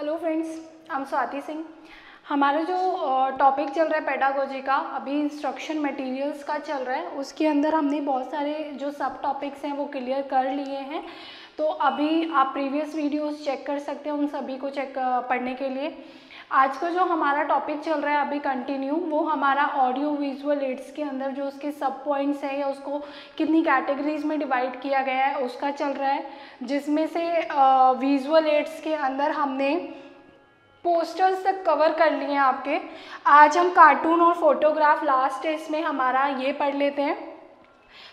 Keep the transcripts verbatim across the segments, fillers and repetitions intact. Hello friends, I am Swati Singh. हमारा जो topic चल रहा है पेडागोजी का, अभी इंस्ट्रक्शन मटेरियल्स का चल रहा है, उसके अंदर हमने बहुत सारे जो सब टॉपिक्स हैं वो क्लियर कर लिए हैं। तो अभी आप प्रीवियस वीडियोस चेक कर सकते हैं उन सभी को चेक पढ़ने के लिए। आज का जो हमारा टॉपिक चल रहा है अभी कंटिन्यू, वो हमारा ऑडियो विजुअल एड्स के अंदर जो उसके सब पॉइंट्स हैं या उसको कितनी कैटेगरीज में डिवाइड किया गया है उसका चल रहा है, जिसमें से विजुअल एड्स के अंदर हमने पोस्टर्स तक कवर कर लिए हैं आपके। आज हम कार्टून और फोटोग्राफ लास्ट इसमें हमारा ये पढ़ लेते हैं,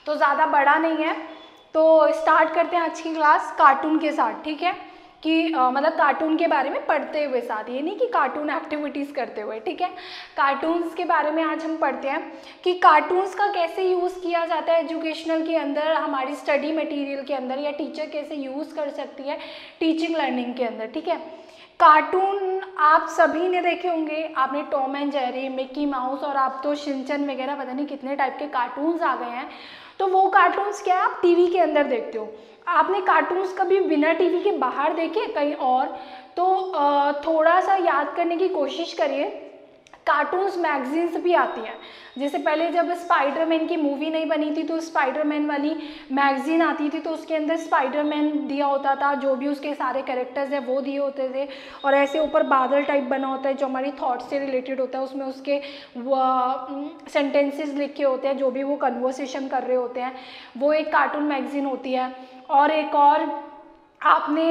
तो ज़्यादा बड़ा नहीं है। तो स्टार्ट करते हैं आज की क्लास कार्टून के साथ, ठीक है, कि आ, मतलब कार्टून के बारे में पढ़ते हुए साथ, ये नहीं कि कार्टून एक्टिविटीज़ करते हुए, ठीक है। कार्टून्स के बारे में आज हम पढ़ते हैं कि कार्टून्स का कैसे यूज़ किया जाता है एजुकेशनल के अंदर, हमारी स्टडी मटेरियल के अंदर, या टीचर कैसे यूज़ कर सकती है टीचिंग लर्निंग के अंदर, ठीक है। कार्टून आप सभी ने देखे होंगे, आपने Tom and Jerry, Mickey Mouse और आप तो शिनचैन वगैरह पता नहीं कितने टाइप के कार्टून्स आ गए हैं। तो वो कार्टून्स क्या आप टीवी के अंदर देखते हो, आपने कार्टून्स कभी बिना टीवी के बाहर देखे कहीं और? तो थोड़ा सा याद करने की कोशिश करिए। कार्टून्स मैगजीन्स भी आती हैं, जैसे पहले जब स्पाइडरमैन की मूवी नहीं बनी थी तो स्पाइडरमैन वाली मैगजीन आती थी, तो उसके अंदर स्पाइडरमैन दिया होता था, जो भी उसके सारे कैरेक्टर्स हैं वो दिए होते थे, और ऐसे ऊपर बादल टाइप बना होता है जो हमारी थॉट्स से रिलेटेड होता है, उसमें उसके सेंटेंसेस लिखे होते हैं जो भी वो कन्वर्सेशन कर रहे होते हैं, वो एक कार्टून मैगजीन होती है। और एक और आपने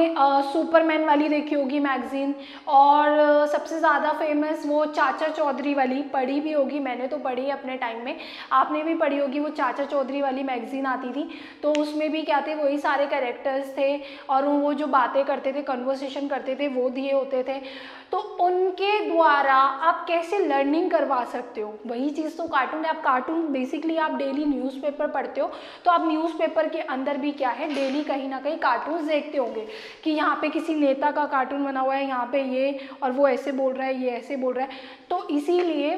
सुपरमैन वाली देखी होगी मैगज़ीन, और आ, सबसे ज़्यादा फेमस वो चाचा चौधरी वाली, पढ़ी भी होगी, मैंने तो पढ़ी अपने टाइम में, आपने भी पढ़ी होगी। वो चाचा चौधरी वाली मैगज़ीन आती थी, तो उसमें भी क्या थे, वही सारे कैरेक्टर्स थे और वो जो बातें करते थे, कन्वर्सेशन करते थे, वो दिए होते थे। तो उनके द्वारा आप कैसे लर्निंग करवा सकते हो, वही चीज़ तो कार्टून है। आप कार्टून बेसिकली आप डेली न्यूज़पेपर पढ़ते हो, तो आप न्यूज़पेपर के अंदर भी क्या है, डेली कहीं ना कहीं कार्टून देखते होंगे कि यहाँ पे किसी नेता का कार्टून बना हुआ है, यहाँ पे ये और वो ऐसे बोल रहा है, ये ऐसे बोल रहा है। तो इसीलिए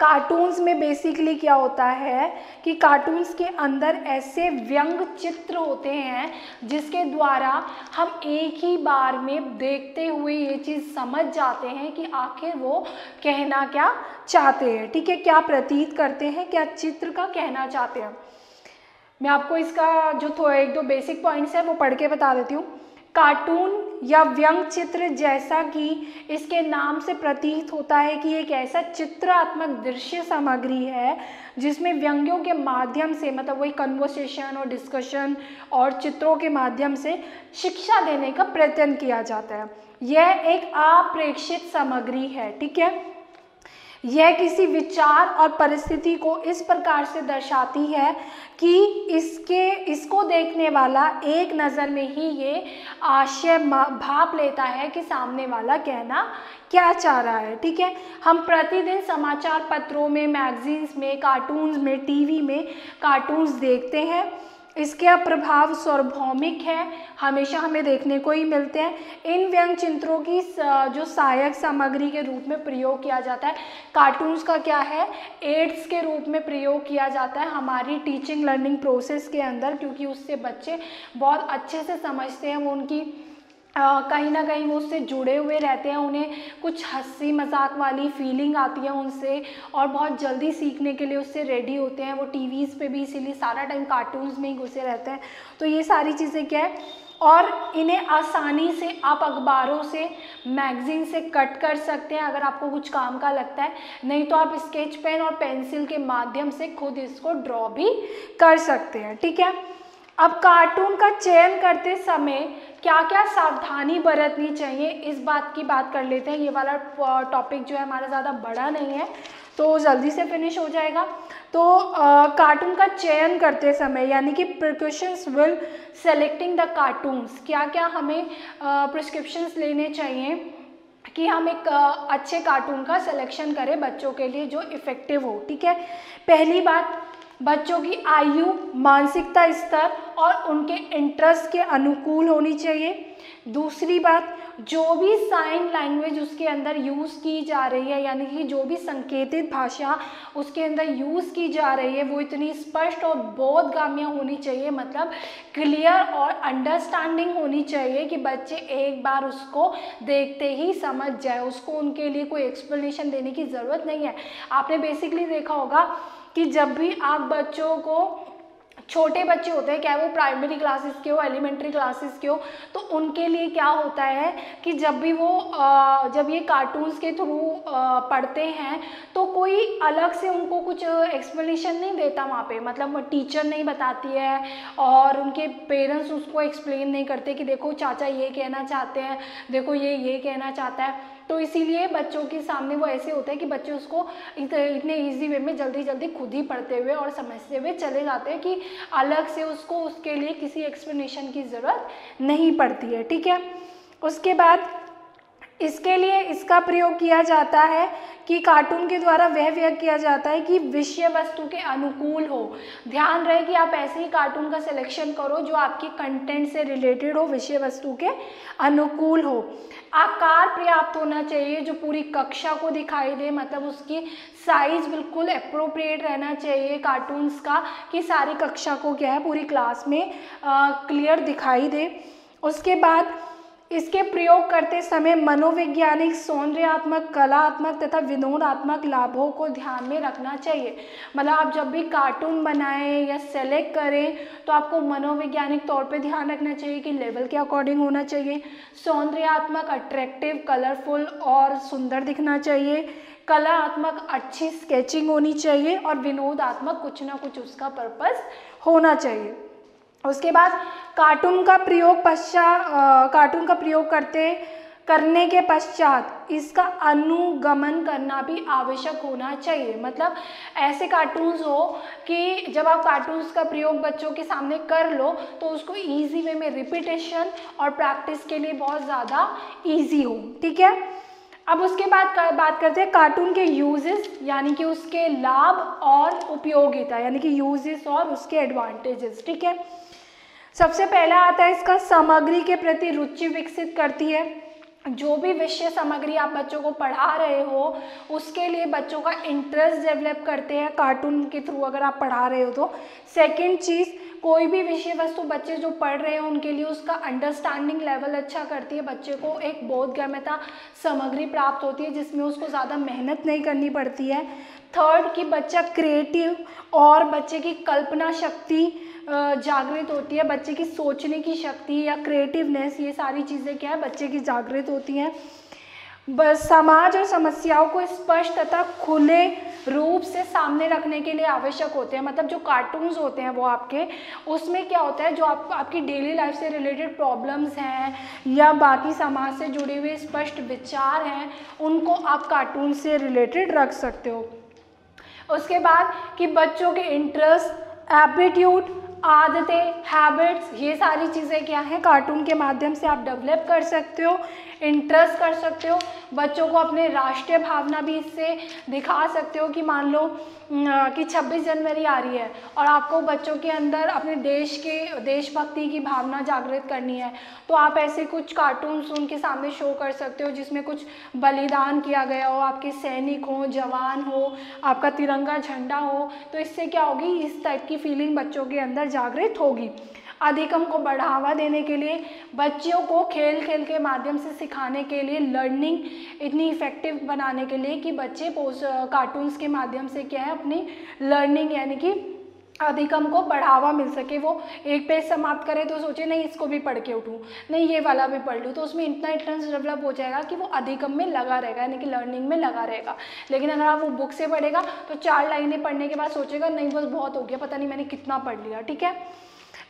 कार्टून्स में बेसिकली क्या होता है कि कार्टून्स के अंदर ऐसे व्यंग चित्र होते हैं जिसके द्वारा हम एक ही बार में देखते हुए ये चीज़ समझ जाते हैं कि आखिर वो कहना क्या चाहते हैं, ठीक है, क्या प्रतीत करते हैं, क्या चित्र का कहना चाहते हैं। मैं आपको इसका जो थोड़ा एक दो बेसिक पॉइंट्स है वो पढ़ के बता देती हूँ। कार्टून या व्यंग चित्र, जैसा कि इसके नाम से प्रतीत होता है कि एक ऐसा चित्रात्मक दृश्य सामग्री है जिसमें व्यंग्यों के माध्यम से, मतलब वही कन्वर्सेशन और डिस्कशन और चित्रों के माध्यम से शिक्षा देने का प्रयत्न किया जाता है। यह एक अप्रेक्षित सामग्री है, ठीक है। यह किसी विचार और परिस्थिति को इस प्रकार से दर्शाती है कि इसके इसको देखने वाला एक नज़र में ही ये आशय भाप लेता है कि सामने वाला कहना क्या चाह रहा है, ठीक है। हम प्रतिदिन समाचार पत्रों में, मैगजीन्स में, कार्टून्स में, टीवी में कार्टून्स देखते हैं। इसके प्रभाव सार्वभौमिक है, हमेशा हमें देखने को ही मिलते हैं। इन व्यंग चित्रों की जो सहायक सामग्री के रूप में प्रयोग किया जाता है, कार्टून्स का क्या है, एड्स के रूप में प्रयोग किया जाता है हमारी टीचिंग लर्निंग प्रोसेस के अंदर, क्योंकि उससे बच्चे बहुत अच्छे से समझते हैं, वो उनकी कहीं ना कहीं वो उससे जुड़े हुए रहते हैं, उन्हें कुछ हंसी मजाक वाली फीलिंग आती है उनसे, और बहुत जल्दी सीखने के लिए उससे रेडी होते हैं। वो टीवीज़ पे भी इसीलिए सारा टाइम कार्टून्स में ही घुसे रहते हैं। तो ये सारी चीज़ें क्या है, और इन्हें आसानी से आप अखबारों से, मैगज़ीन से कट कर सकते हैं अगर आपको कुछ काम का लगता है, नहीं तो आप स्केच पेन और पेंसिल के माध्यम से खुद इसको ड्रॉ भी कर सकते हैं, ठीक है। अब कार्टून का चयन करते समय क्या क्या सावधानी बरतनी चाहिए, इस बात की बात कर लेते हैं। ये वाला टॉपिक जो है हमारा ज़्यादा बड़ा नहीं है, तो जल्दी से फिनिश हो जाएगा। तो कार्टून का चयन करते समय, यानी कि precautions will selecting the cartoons, क्या क्या हमें प्रिस्क्रिप्शंस लेने चाहिए कि हम एक अच्छे कार्टून का सिलेक्शन करें बच्चों के लिए जो इफ़ेक्टिव हो, ठीक है। पहली बात, बच्चों की आयु, मानसिकता स्तर और उनके इंटरेस्ट के अनुकूल होनी चाहिए। दूसरी बात, जो भी साइन लैंग्वेज उसके अंदर यूज़ की जा रही है, यानी कि जो भी संकेतित भाषा उसके अंदर यूज़ की जा रही है वो इतनी स्पष्ट और बोधगम्य होनी चाहिए, मतलब क्लियर और अंडरस्टैंडिंग होनी चाहिए कि बच्चे एक बार उसको देखते ही समझ जाए, उसको उनके लिए कोई एक्सप्लेनेशन देने की ज़रूरत नहीं है। आपने बेसिकली देखा होगा कि जब भी आप बच्चों को, छोटे बच्चे होते हैं, क्या वो प्राइमरी क्लासेस के हो, एलिमेंट्री क्लासेस के हो, तो उनके लिए क्या होता है कि जब भी वो जब ये कार्टून्स के थ्रू पढ़ते हैं तो कोई अलग से उनको कुछ एक्सप्लेनेशन नहीं देता वहाँ पे, मतलब टीचर नहीं बताती है और उनके पेरेंट्स उसको एक्सप्लेन नहीं करते कि देखो चाचा ये कहना चाहते हैं, देखो ये ये कहना चाहता है। तो इसीलिए बच्चों के सामने वो ऐसे होता है कि बच्चे उसको इतने इजी वे में जल्दी जल्दी खुद ही पढ़ते हुए और समझते हुए चले जाते हैं कि अलग से उसको उसके लिए किसी एक्सप्लेनेशन की ज़रूरत नहीं पड़ती है। ठीक है, उसके बाद इसके लिए इसका प्रयोग किया जाता है कि कार्टून के द्वारा वह व्यक्त किया जाता है कि विषय वस्तु के अनुकूल हो। ध्यान रहे कि आप ऐसे ही कार्टून का सिलेक्शन करो जो आपके कंटेंट से रिलेटेड हो, विषय वस्तु के अनुकूल हो। आकार पर्याप्त होना चाहिए जो पूरी कक्षा को दिखाई दे, मतलब उसकी साइज बिल्कुल एप्रोप्रिएट रहना चाहिए कार्टून्स का, कि सारी कक्षा को क्या है पूरी क्लास में क्लियर दिखाई दे। उसके बाद इसके प्रयोग करते समय मनोवैज्ञानिक, सौंदर्यात्मक, कलात्मक तथा विनोदात्मक लाभों को ध्यान में रखना चाहिए। मतलब आप जब भी कार्टून बनाएं या सेलेक्ट करें तो आपको मनोवैज्ञानिक तौर पे ध्यान रखना चाहिए कि लेवल के अकॉर्डिंग होना चाहिए, सौंदर्यात्मक अट्रैक्टिव, कलरफुल और सुंदर दिखना चाहिए, कलात्मक अच्छी स्केचिंग होनी चाहिए और विनोदात्मक कुछ ना कुछ उसका पर्पस होना चाहिए। उसके बाद कार्टून का प्रयोग पश्चात कार्टून का प्रयोग करते करने के पश्चात इसका अनुगमन करना भी आवश्यक होना चाहिए। मतलब ऐसे कार्टून्स हो कि जब आप कार्टून्स का प्रयोग बच्चों के सामने कर लो तो उसको इजी वे में रिपीटेशन और प्रैक्टिस के लिए बहुत ज़्यादा इजी हो। ठीक है, अब उसके बाद कर, बात करते हैं कार्टून के यूजेस, यानी कि उसके लाभ और उपयोगिता, यानी कि यूजेस और उसके एडवांटेजेस। ठीक है, सबसे पहला आता है इसका सामग्री के प्रति रुचि विकसित करती है। जो भी विषय सामग्री आप बच्चों को पढ़ा रहे हो उसके लिए बच्चों का इंटरेस्ट डेवलप करते हैं कार्टून के थ्रू, अगर आप पढ़ा रहे हो तो। सेकंड चीज़, कोई भी विषय वस्तु बच्चे जो पढ़ रहे हो उनके लिए उसका अंडरस्टैंडिंग लेवल अच्छा करती है, बच्चे को एक बोधगम्यता सामग्री प्राप्त होती है जिसमें उसको ज़्यादा मेहनत नहीं करनी पड़ती है। थर्ड, कि बच्चा क्रिएटिव और बच्चे की कल्पना शक्ति जागृत होती है, बच्चे की सोचने की शक्ति या क्रिएटिवनेस, ये सारी चीज़ें क्या है बच्चे की जागृत होती हैं। समाज और समस्याओं को स्पष्ट तथा खुले रूप से सामने रखने के लिए आवश्यक होते हैं। मतलब जो कार्टून्स होते हैं वो आपके, उसमें क्या होता है जो आप आपकी डेली लाइफ से रिलेटेड प्रॉब्लम्स हैं या बाकी समाज से जुड़े हुए स्पष्ट विचार हैं उनको आप कार्टून से रिलेटेड रख सकते हो। उसके बाद कि बच्चों के इंटरेस्ट, एप्टीट्यूड, आदतें, हैबिट्स, ये सारी चीज़ें क्या हैं कार्टून के माध्यम से आप डेवलप कर सकते हो, इंटरेस्ट कर सकते हो। बच्चों को अपने राष्ट्रीय भावना भी इससे दिखा सकते हो कि मान लो कि छब्बीस जनवरी आ रही है और आपको बच्चों के अंदर अपने देश के देशभक्ति की भावना जागृत करनी है तो आप ऐसे कुछ कार्टून्स उनके सामने शो कर सकते हो जिसमें कुछ बलिदान किया गया हो, आपके सैनिक हो, जवान हो, आपका तिरंगा झंडा हो, तो इससे क्या होगी, इस टाइप की फीलिंग बच्चों के अंदर जागृत होगी। अधिगम को बढ़ावा देने के लिए बच्चों को खेल खेल के माध्यम से सिखाने के लिए, लर्निंग इतनी इफ़ेक्टिव बनाने के लिए कि बच्चे कार्टून्स के माध्यम से क्या है अपनी लर्निंग यानी कि अधिगम को बढ़ावा मिल सके। वो एक पेज समाप्त करे तो सोचे नहीं इसको भी पढ़ के उठूँ, नहीं ये वाला भी पढ़ लूँ, तो उसमें इतना इंटरेस्ट डेवलप हो जाएगा कि वो अधिगम में लगा रहेगा यानी कि लर्निंग में लगा रहेगा। लेकिन अगर आप वो बुक से पढ़ेगा तो चार लाइनें पढ़ने के बाद सोचेगा नहीं बस बहुत हो गया, पता नहीं मैंने कितना पढ़ लिया। ठीक है,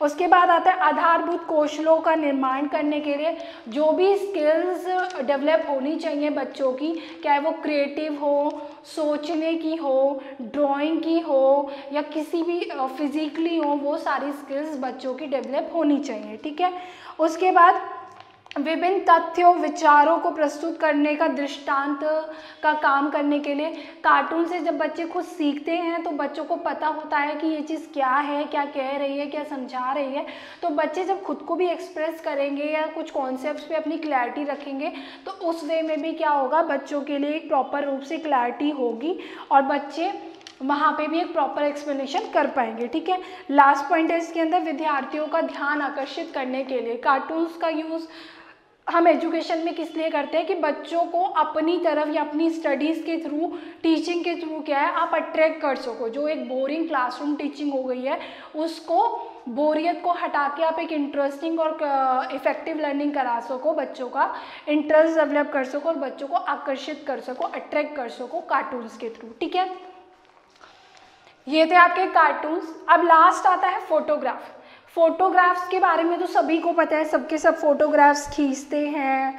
उसके बाद आता है आधारभूत कौशलों का निर्माण करने के लिए जो भी स्किल्स डेवलप होनी चाहिए बच्चों की, चाहे वो क्रिएटिव हो, सोचने की हो, ड्राइंग की हो या किसी भी फिजिकली हो, वो सारी स्किल्स बच्चों की डेवलप होनी चाहिए। ठीक है, उसके बाद विभिन्न तथ्यों विचारों को प्रस्तुत करने का दृष्टांत का काम करने के लिए कार्टून से जब बच्चे खुद सीखते हैं तो बच्चों को पता होता है कि ये चीज़ क्या है, क्या कह रही है, क्या समझा रही है। तो बच्चे जब खुद को भी एक्सप्रेस करेंगे या कुछ कॉन्सेप्ट्स पे अपनी क्लैरिटी रखेंगे तो उस वे में भी क्या होगा, बच्चों के लिए एक प्रॉपर रूप से क्लैरिटी होगी और बच्चे वहाँ पे भी एक प्रॉपर एक्सप्लेनेशन कर पाएंगे। ठीक है, लास्ट पॉइंट है इसके अंदर विद्यार्थियों का ध्यान आकर्षित करने के लिए। कार्टून्स का यूज़ हम एजुकेशन में किस लिए करते हैं कि बच्चों को अपनी तरफ या अपनी स्टडीज़ के थ्रू, टीचिंग के थ्रू क्या है, आप अट्रैक्ट कर सको। जो एक बोरिंग क्लासरूम टीचिंग हो गई है उसको, बोरियत को हटा के आप एक इंटरेस्टिंग और इफ़ेक्टिव लर्निंग करा सको, बच्चों का इंटरेस्ट डेवलप कर सको और बच्चों को आकर्षित कर सको, अट्रैक्ट कर सको कार्टून्स के थ्रू। ठीक है, ये थे आपके कार्टून्स। अब लास्ट आता है फोटोग्राफ। फ़ोटोग्राफ्स के बारे में तो सभी को पता है, सबके सब फ़ोटोग्राफ्स खींचते हैं,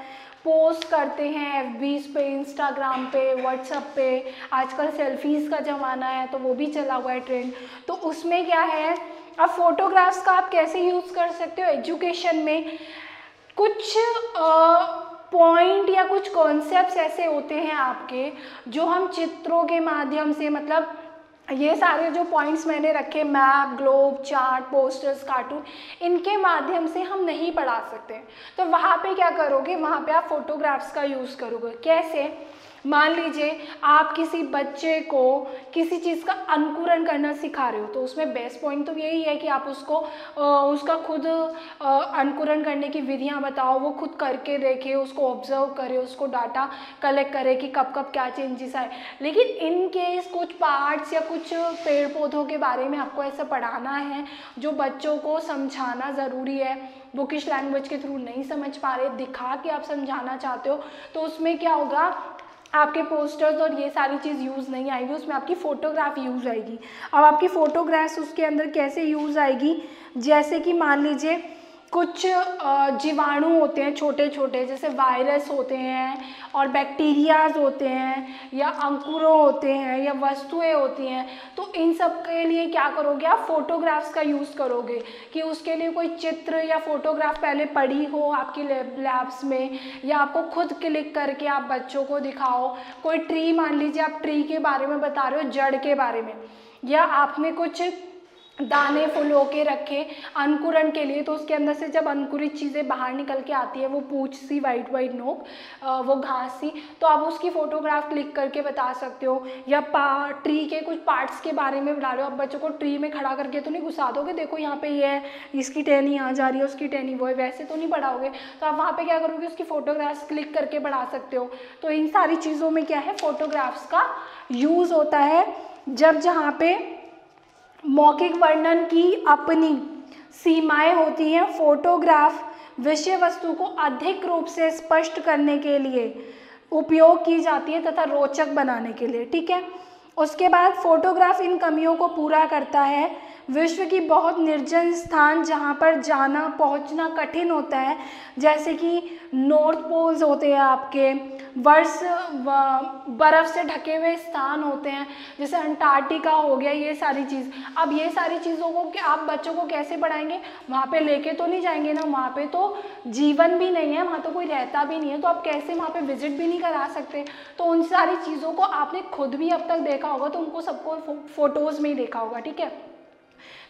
पोस्ट करते हैं एफ बीज़ पे, इंस्टाग्राम पे, व्हाट्सअप पे। आजकल सेल्फीज़ का ज़माना है तो वो भी चला हुआ है ट्रेंड। तो उसमें क्या है, अब फ़ोटोग्राफ्स का आप कैसे यूज़ कर सकते हो एजुकेशन में। कुछ पॉइंट या कुछ कॉन्सेप्ट्स ऐसे होते हैं आपके जो हम चित्रों के माध्यम से, मतलब ये सारे जो पॉइंट्स मैंने रखे, map, globe, chart, posters, cartoon, इनके माध्यम से हम नहीं पढ़ा सकते। तो वहाँ पे क्या करोगे, वहाँ पे आप फोटोग्राफ्स का यूज़ करोगे। कैसे, मान लीजिए आप किसी बच्चे को किसी चीज़ का अंकुरण करना सिखा रहे हो तो उसमें बेस्ट पॉइंट तो यही है कि आप उसको उसका खुद अंकुरण करने की विधियां बताओ, वो खुद करके देखे, उसको ऑब्जर्व करे, उसको डाटा कलेक्ट करे कि कब कब क्या चेंजेस आए। लेकिन इन केस कुछ पार्ट्स या कुछ पेड़ पौधों के बारे में आपको ऐसा पढ़ाना है जो बच्चों को समझाना ज़रूरी है, वो किस लैंग्वेज के थ्रू नहीं समझ पा रहे, दिखा के आप समझाना चाहते हो, तो उसमें क्या होगा, आपके पोस्टर्स और ये सारी चीज़ यूज़ नहीं आएगी, उसमें आपकी फ़ोटोग्राफ यूज़ आएगी। अब आपकी फ़ोटोग्राफ्स उसके अंदर कैसे यूज़ आएगी, जैसे कि मान लीजिए कुछ जीवाणु होते हैं छोटे छोटे, जैसे वायरस होते हैं और बैक्टीरियाज होते हैं या अंकुरों होते हैं या वस्तुएं होती हैं, तो इन सब के लिए क्या करोगे, आप फ़ोटोग्राफ्स का यूज़ करोगे कि उसके लिए कोई चित्र या फ़ोटोग्राफ पहले पढ़ी हो आपकी लैब्स में, या आपको खुद क्लिक करके आप बच्चों को दिखाओ। कोई ट्री, मान लीजिए आप ट्री के बारे में बता रहे हो, जड़ के बारे में, या आपने कुछ दाने फूलों के रखे अंकुरण के लिए, तो उसके अंदर से जब अंकुरित चीज़ें बाहर निकल के आती है, वो पूँछ सी, वाइट वाइट नोक, वो घास सी, तो आप उसकी फ़ोटोग्राफ क्लिक करके बता सकते हो। या पा ट्री के कुछ पार्ट्स के बारे में बता रहे हो, आप बच्चों को ट्री में खड़ा करके तो नहीं घुसा दोगे, देखो यहाँ पे ये है, इसकी टहनी यहाँ जा रही है, उसकी टहनी वो है, वैसे तो नहीं बढ़ाओगे, तो आप वहाँ पर क्या करोगे, उसकी फ़ोटोग्राफ्स क्लिक करके बढ़ा सकते हो। तो इन सारी चीज़ों में क्या है, फ़ोटोग्राफ्स का यूज़ होता है। जब जहाँ पर मौखिक वर्णन की अपनी सीमाएं होती हैं, फोटोग्राफ विषय वस्तु को अधिक रूप से स्पष्ट करने के लिए उपयोग की जाती है तथा रोचक बनाने के लिए। ठीक है, उसके बाद फोटोग्राफ इन कमियों को पूरा करता है। विश्व की बहुत निर्जन स्थान जहाँ पर जाना पहुँचना कठिन होता है, जैसे कि नॉर्थ पोल्स होते हैं आपके, वर्ष बर्फ़ से ढके हुए स्थान होते हैं, जैसे अंटार्कटिका हो गया, ये सारी चीज़। अब ये सारी चीज़ों को कि आप बच्चों को कैसे पढ़ाएंगे, वहाँ पे लेके तो नहीं जाएंगे ना, वहाँ पे तो जीवन भी नहीं है, वहाँ तो कोई रहता भी नहीं है, तो आप कैसे वहाँ पे विजिट भी नहीं करा सकते। तो उन सारी चीज़ों को आपने खुद भी अब तक देखा होगा, तो उनको सबको फ़ोटोज़ में ही देखा होगा। ठीक है,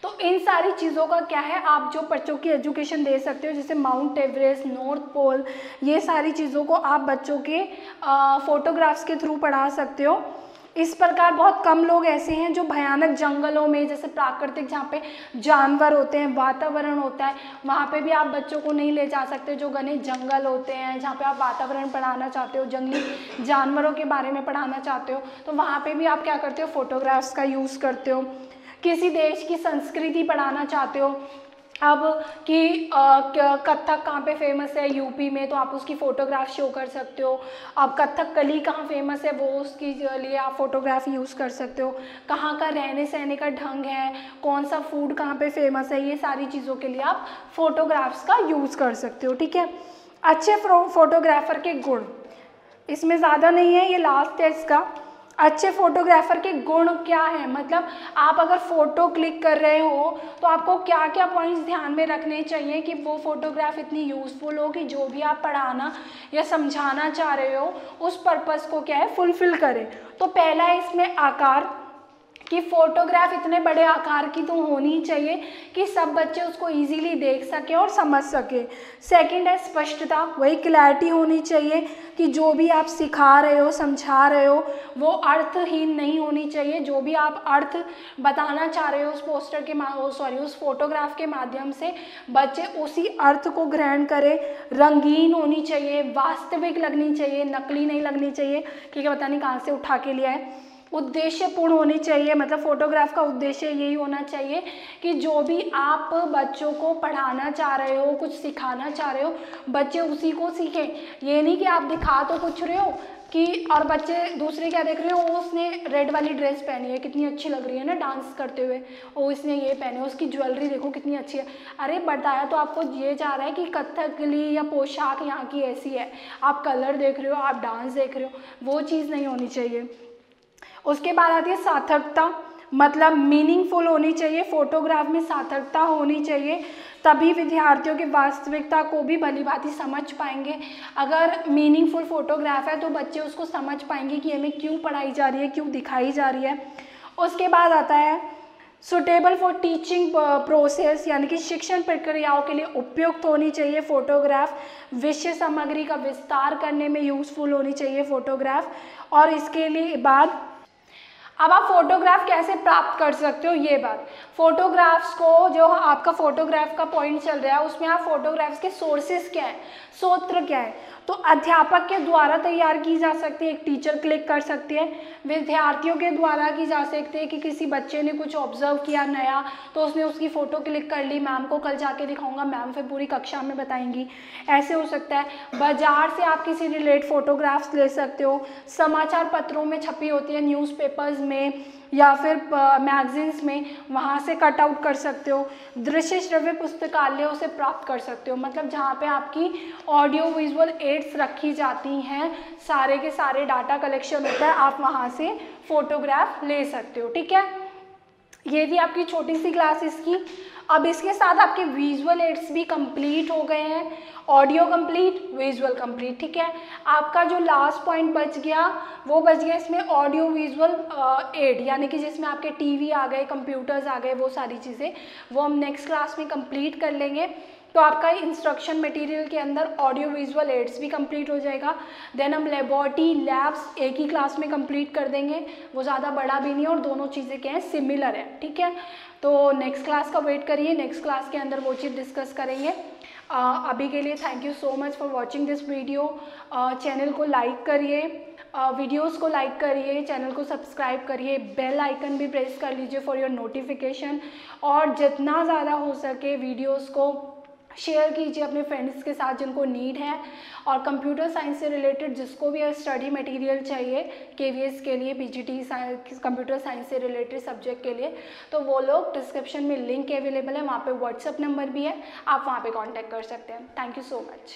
तो इन सारी चीज़ों का क्या है, आप जो बच्चों की एजुकेशन दे सकते हो, जैसे माउंट एवरेस्ट, नॉर्थ पोल, ये सारी चीज़ों को आप बच्चों के फ़ोटोग्राफ्स के थ्रू पढ़ा सकते हो। इस प्रकार बहुत कम लोग ऐसे हैं जो भयानक जंगलों में, जैसे प्राकृतिक जहाँ पे जानवर होते हैं, वातावरण होता है, वहाँ पे भी आप बच्चों को नहीं ले जा सकते। जो घने जंगल होते हैं जहाँ पे आप वातावरण पढ़ाना चाहते हो, जंगली जानवरों के बारे में पढ़ाना चाहते हो, तो वहाँ पर भी आप क्या करते हो, फ़ोटोग्राफ्स का यूज़ करते हो। किसी देश की संस्कृति पढ़ाना चाहते हो अब कि कथक कहाँ पे फेमस है, यूपी में, तो आप उसकी फ़ोटोग्राफ शो कर सकते हो। अब कथक कली कहाँ फेमस है, वो उसके लिए आप फ़ोटोग्राफ यूज़ कर सकते हो। कहाँ का रहने सहने का ढंग है, कौन सा फूड कहाँ पे फेमस है, ये सारी चीज़ों के लिए आप फ़ोटोग्राफ्स का यूज़ कर सकते हो। ठीक है, अच्छे फोटोग्राफ़र के गुण इसमें ज़्यादा नहीं है। ये लास्ट है इसका। अच्छे फोटोग्राफर के गुण क्या है, मतलब आप अगर फ़ोटो क्लिक कर रहे हो तो आपको क्या क्या पॉइंट्स ध्यान में रखने चाहिए कि वो फ़ोटोग्राफ इतनी यूज़फुल हो कि जो भी आप पढ़ाना या समझाना चाह रहे हो उस पर्पस को क्या है फुलफ़िल करे। तो पहला है इसमें आकार कि फ़ोटोग्राफ इतने बड़े आकार की तो होनी चाहिए कि सब बच्चे उसको इजीली देख सकें और समझ सकें। सेकंड है स्पष्टता, वही क्लैरिटी होनी चाहिए कि जो भी आप सिखा रहे हो समझा रहे हो वो अर्थहीन नहीं होनी चाहिए। जो भी आप अर्थ बताना चाह रहे हो उस पोस्टर के सॉरी उस फोटोग्राफ के माध्यम से बच्चे उसी अर्थ को ग्रहण करें। रंगीन होनी चाहिए, वास्तविक लगनी चाहिए, नकली नहीं लगनी चाहिए क्योंकि पता नहीं कहाँ से उठा के लिया है। उद्देश्यपूर्ण होनी चाहिए, मतलब फ़ोटोग्राफ का उद्देश्य यही होना चाहिए कि जो भी आप बच्चों को पढ़ाना चाह रहे हो कुछ सिखाना चाह रहे हो बच्चे उसी को सीखें। ये नहीं कि आप दिखा तो कुछ रहे हो कि और बच्चे दूसरे क्या देख रहे हो, वो उसने रेड वाली ड्रेस पहनी है कितनी अच्छी लग रही है ना डांस करते हुए, वो इसने ये पहने उसकी ज्वेलरी देखो कितनी अच्छी है। अरे बताया तो आपको ये जा रहा है कि कथकली या पोशाक यहाँ की ऐसी है, आप कलर देख रहे हो आप डांस देख रहे हो, वो चीज़ नहीं होनी चाहिए। उसके बाद आती है सार्थकता, मतलब मीनिंगफुल होनी चाहिए, फ़ोटोग्राफ में सार्थकता होनी चाहिए तभी विद्यार्थियों की वास्तविकता को भी भलीभांति समझ पाएंगे। अगर मीनिंगफुल फ़ोटोग्राफ है तो बच्चे उसको समझ पाएंगे कि हमें क्यों पढ़ाई जा रही है क्यों दिखाई जा रही है। उसके बाद आता है सुटेबल फॉर टीचिंग प्रोसेस, यानी कि शिक्षण प्रक्रियाओं के लिए उपयुक्त होनी चाहिए फ़ोटोग्राफ, विषय सामग्री का विस्तार करने में यूज़फुल होनी चाहिए फ़ोटोग्राफ। और इसके लिए बाद अब आप फ़ोटोग्राफ कैसे प्राप्त कर सकते हो ये बात, फ़ोटोग्राफ्स को जो आपका फ़ोटोग्राफ का पॉइंट चल रहा है उसमें आप फ़ोटोग्राफ्स के सोर्सेज क्या है स्रोत्र क्या है, तो अध्यापक के द्वारा तैयार की जा सकती है, एक टीचर क्लिक कर सकती है, विद्यार्थियों के द्वारा की जा सकती है कि किसी बच्चे ने कुछ ऑब्जर्व किया नया तो उसने उसकी फ़ोटो क्लिक कर ली, मैम को कल जाके दिखाऊंगा मैम फिर पूरी कक्षा में बताएंगी, ऐसे हो सकता है। बाजार से आप किसी रिलेटेड फ़ोटोग्राफ्स ले सकते हो, समाचार पत्रों में छपी होती है न्यूज़पेपर्स में या फिर मैगजीन्स में, वहाँ से कट आउट कर सकते हो। दृश्य श्रव्य पुस्तकालयों से प्राप्त कर सकते हो, मतलब जहाँ पे आपकी ऑडियो विजुअल एड्स रखी जाती हैं सारे के सारे डाटा कलेक्शन होता है, आप वहाँ से फ़ोटोग्राफ ले सकते हो। ठीक है, ये थी आपकी छोटी सी क्लास इसकी। अब इसके साथ आपके विजुअल एड्स भी कंप्लीट हो गए हैं, ऑडियो कंप्लीट विजुअल कंप्लीट। ठीक है, आपका जो लास्ट पॉइंट बच गया वो बच गया इसमें ऑडियो विजुअल एड, यानी कि जिसमें आपके टीवी आ गए कंप्यूटर्स आ गए वो सारी चीज़ें, वो हम नेक्स्ट क्लास में कंप्लीट कर लेंगे। तो आपका इंस्ट्रक्शन मटेरियल के अंदर ऑडियो विजुअल एड्स भी कंप्लीट हो जाएगा, देन हम लेबोरेटरी लैब्स एक ही क्लास में कंप्लीट कर देंगे, वो ज़्यादा बड़ा भी नहीं और दोनों चीज़ें क्या हैं सिमिलर है। ठीक है, तो नेक्स्ट क्लास का वेट करिए, नेक्स्ट क्लास के अंदर वो चीज़ डिस्कस करेंगे। Uh, अभी के लिए thank you so much for watching this video. Channel को लाइक करिए, वीडियोस को लाइक करिए, चैनल को सब्सक्राइब करिए, बेल आइकन भी प्रेस कर लीजिए फॉर योर नोटिफिकेशन, और जितना ज़्यादा हो सके वीडियोस को शेयर कीजिए अपने फ्रेंड्स के साथ जिनको नीड है। और कंप्यूटर साइंस से रिलेटेड जिसको भी स्टडी मटेरियल चाहिए केवीएस के लिए, पीजीटी साइंस कंप्यूटर साइंस से रिलेटेड सब्जेक्ट के लिए, तो वो लोग डिस्क्रिप्शन में लिंक अवेलेबल है, वहाँ पे व्हाट्सएप नंबर भी है, आप वहाँ पे कांटेक्ट कर सकते हैं। Thank you so much.